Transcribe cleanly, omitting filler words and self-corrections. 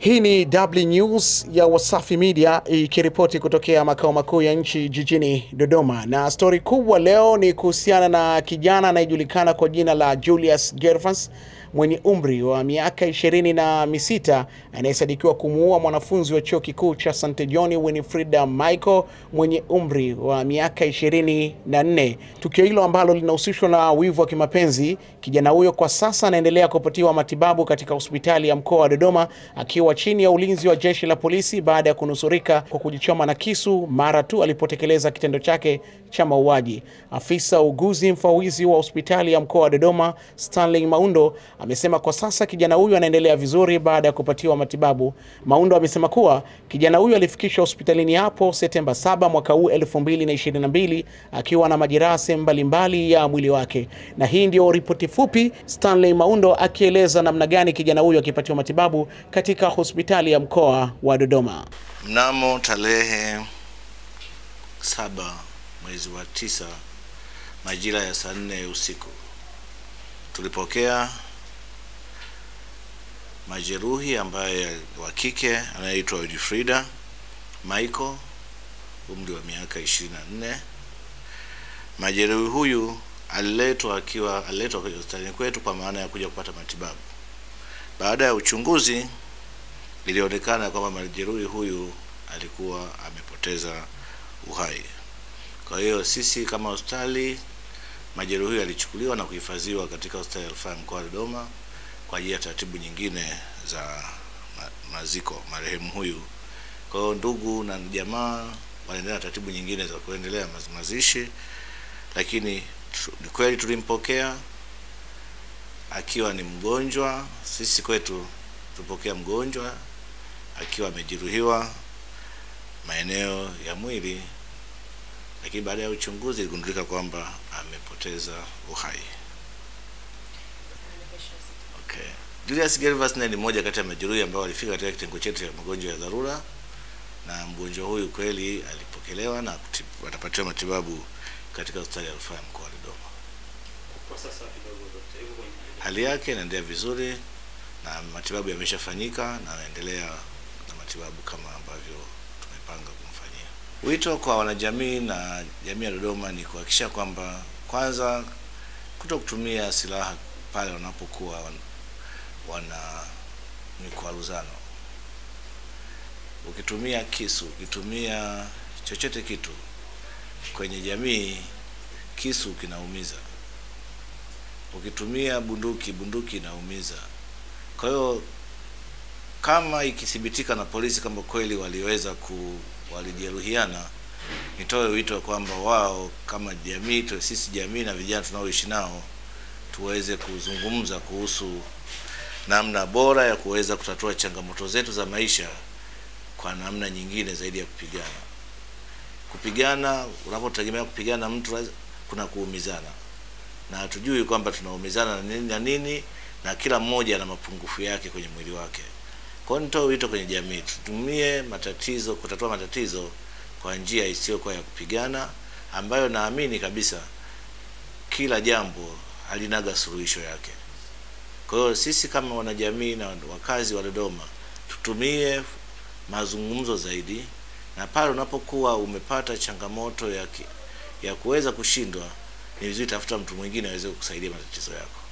Hii ni W News ya Wasafi Media ikiripoti kutokea makao makuu ya nchi jijini Dodoma. Na story kubwa leo ni kuhusiana na kijana anayejulikana kwa jina la Julius Gerfans mwenye umri wa miaka 26 anayesadikiwa kumuua mwanafunzi wa chuo kikuu cha Sant John Winfrida Michael mwenye umri wa miaka 24. Tukio hilo ambalo linahusishwa na wivu wa kimapenzi, kijana huyo kwa sasa anaendelea kupatiwa matibabu katika hospitali ya mkoa wa Dodoma akiwa chini ya ulinzi wa jeshi la polisi baada ya kunusurika kwa kujichoma na kisu mara tu alipotekeleza kitendo chake cha mauaji. Afisa uguzi mfawizi wa hospitali ya mkoa wa Dodoma, Stanley Maundo, amesema kwa sasa kijana huyu anaendelea vizuri baada ya kupatiwa matibabu. Maundo amesema kuwa kijana huyu alifikishwa hospitalini hapo Septemba 7 mwaka huu 2022 akiwa na majeraha mbalimbali ya mwili wake. Na hii ndio ripoti fupi Stanley Maundo akieleza namna gani kijana huyu akipatiwa matibabu katika hospitali ya mkoa wa Dodoma. Mnamo tarehe 7 mwezi wa 9 majira ya saa 4 usiku tulipokea majeruhi ambaye wa kike anaitwa Winfrida Michael, umri wa miaka 24. Majeruhi huyu aliletwa kwenye hospitali kwetu kwa maana ya kuja kupata matibabu. Baada ya uchunguzi ilionekana kwamba majeruhi huyu alikuwa amepoteza uhai. Kwa hiyo sisi kama hospitali, majeruhi huyu alichukuliwa na kuhifadhiwa katika hospitali ya rufaa mkoa wa Dodoma kwa ajili ya taratibu nyingine za maziko marehemu huyu. Kwa hiyo ndugu na jamaa wanaendelea na taratibu nyingine za kuendelea mazishi, lakini ni kweli tulimpokea akiwa ni mgonjwa. Sisi kwetu tupokea mgonjwa akiwa amejeruhiwa maeneo ya mwili, lakini baada ya uchunguzi iligundulika kwamba amepoteza uhai. Gilias Gervas ni mmoja kati ya majeruhi ambao walifika katika kitengo chetu cha magonjwa ya dharura, na mgonjwa huyu kweli alipokelewa na atapatiwa matibabu katika hospitali ya rufaa mkoa wa Dodoma. Kwa sasa hali yake inaendelea vizuri na matibabu yameshafanyika na anaendelea na matibabu kama ambavyo tumepanga kumfanyia. Wito kwa wanajamii na jamii ya Dodoma ni kuhakikisha kwamba kwanza kutokutumia silaha pale wanapokuwa wana mikwaruzano. Ukitumia kisu, ukitumia chochote kitu kwenye jamii, kisu kinaumiza. Ukitumia bunduki, bunduki inaumiza. Kwa hiyo kama ikithibitika na polisi kama kweli walijeruhiana, nitoe wito kwamba wao kama jamii, sisi jamii na vijana tunaoishi nao tuweze kuzungumza kuhusu namna bora ya kuweza kutatua changamoto zetu za maisha kwa namna nyingine zaidi ya kupigana. Kupigana, unapotegemea kupigana mtu kuna kuumizana. Na hatujui kwamba tunaumizana na nini na kila mmoja ana mapungufu yake kwenye mwili wake. Kwa hiyo nitoa wito kwenye jamii, tutumie kutatua matatizo kwa njia isiyokuwa ya kupigana, ambayo naamini kabisa kila jambo halinaga suluhisho yake. Kwa hiyo sisi kama wanajamii na wakazi wa Dodoma tutumie mazungumzo zaidi, na pale unapokuwa umepata changamoto ya kuweza kushindwa, ni vizuri tafuta mtu mwingine aweze kukusaidia matatizo yako.